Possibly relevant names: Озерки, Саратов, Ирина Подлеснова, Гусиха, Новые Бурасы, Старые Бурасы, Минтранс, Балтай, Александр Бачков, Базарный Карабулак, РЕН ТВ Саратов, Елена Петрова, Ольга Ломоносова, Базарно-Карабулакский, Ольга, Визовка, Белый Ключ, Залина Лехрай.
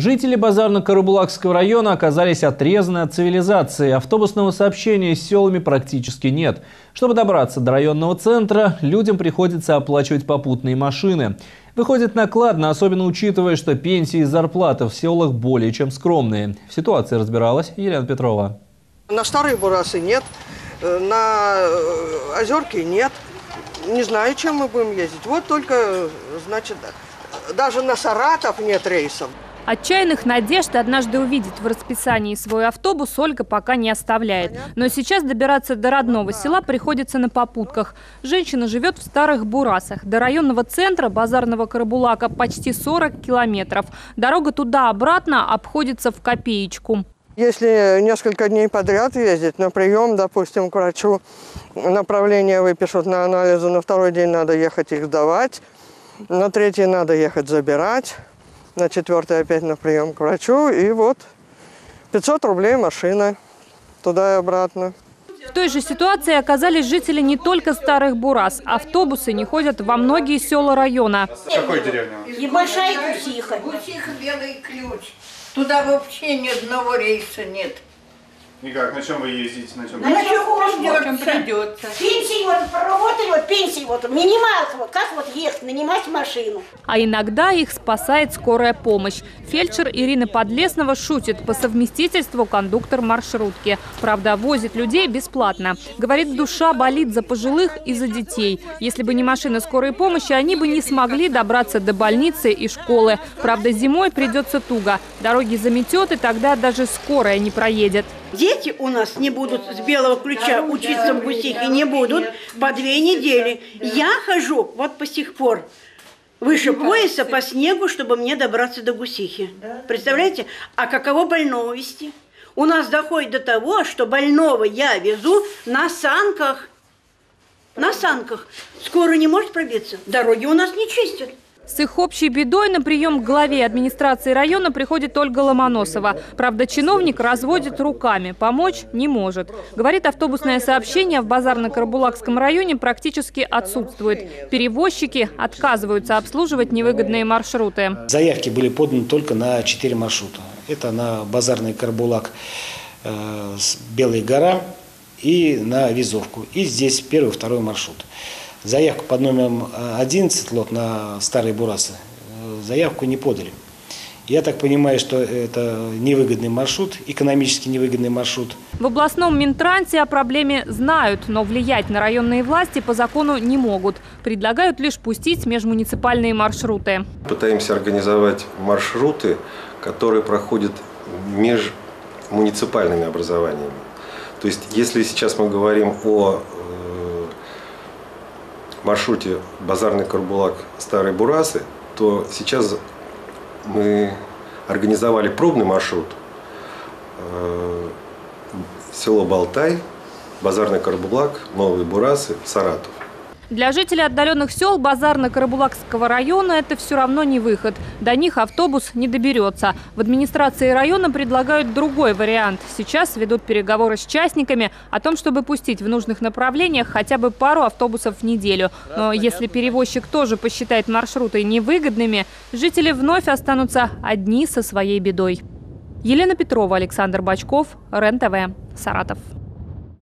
Жители Базарно-Карабулакского района оказались отрезаны от цивилизации. Автобусного сообщения с селами практически нет. Чтобы добраться до районного центра, людям приходится оплачивать попутные машины. Выходит накладно, особенно учитывая, что пенсии и зарплаты в селах более чем скромные. В ситуации разбиралась Елена Петрова. На Старые Бурасы нет, на Озерки нет. Не знаю, чем мы будем ездить. Вот только, значит, даже на Саратов нет рейсов. Отчаянных надежд однажды увидеть в расписании свой автобус Ольга пока не оставляет. Но сейчас добираться до родного села приходится на попутках. Женщина живет в Старых Бурасах. До районного центра Базарного Карабулака почти 40 километров. Дорога туда-обратно обходится в копеечку. Если несколько дней подряд ездить на прием, допустим, к врачу, направление выпишут на анализы, на второй день надо ехать их сдавать, на третий надо ехать забирать. На четвертый опять на прием к врачу. И вот 500 рублей машина туда и обратно. В той же ситуации оказались жители не только Старых Бурас. Автобусы не ходят во многие села района. Какой деревня? Небольшая Гусиха. Гусиха, Белый Ключ. Туда вообще ни одного рейса нет. Никак, на чем вы ездите? На чем придется. Пенсии вот проработали, вот пенсии вот, минималка, вот как вот ехать, нанимать машину. А иногда их спасает скорая помощь. Фельдшер Ирина Подлеснова шутит: по совместительству кондуктор маршрутки. Правда, возит людей бесплатно. Говорит, душа болит за пожилых и за детей. Если бы не машина скорой помощи, они бы не смогли добраться до больницы и школы. Правда, зимой придется туго. Дороги заметет, и тогда даже скорая не проедет. Дети у нас не будут с Белого Ключа учиться в Гусихе, не будут по 2 недели. Я хожу вот по сих пор выше пояса по снегу, чтобы мне добраться до Гусихи. Представляете? А каково больного везти? У нас доходит до того, что больного я везу на санках. На санках. Скоро не может пробиться. Дороги у нас не чистят. С их общей бедой на прием к главе администрации района приходит Ольга Ломоносова. Правда, чиновник разводит руками, помочь не может. Говорит, автобусное сообщение в Базарно-Карабулакском районе практически отсутствует. Перевозчики отказываются обслуживать невыгодные маршруты. Заявки были поданы только на 4 маршрута. Это на Базарный Карабулак, Белая гора и на Визовку. И здесь 1-й и 2-й маршрут. Заявку под номером 11, лот на Старые Бурасы, заявку не подали. Я так понимаю, что это невыгодный маршрут, экономически невыгодный маршрут. В областном Минтрансе о проблеме знают, но влиять на районные власти по закону не могут. Предлагают лишь пустить межмуниципальные маршруты. Пытаемся организовать маршруты, которые проходят межмуниципальными образованиями. То есть, если сейчас мы говорим о маршруте Базарный Карабулак Старые Бурасы, то сейчас мы организовали пробный маршрут село Балтай, Базарный Карабулак, Новые Бурасы, Саратов. Для жителей отдаленных сел Базарно-Карабулакского района это все равно не выход. До них автобус не доберется. В администрации района предлагают другой вариант. Сейчас ведут переговоры с частниками о том, чтобы пустить в нужных направлениях хотя бы пару автобусов в неделю. Но если перевозчик тоже посчитает маршруты невыгодными, жители вновь останутся одни со своей бедой. Елена Петрова, Александр Бачков, РЕН ТВ, Саратов.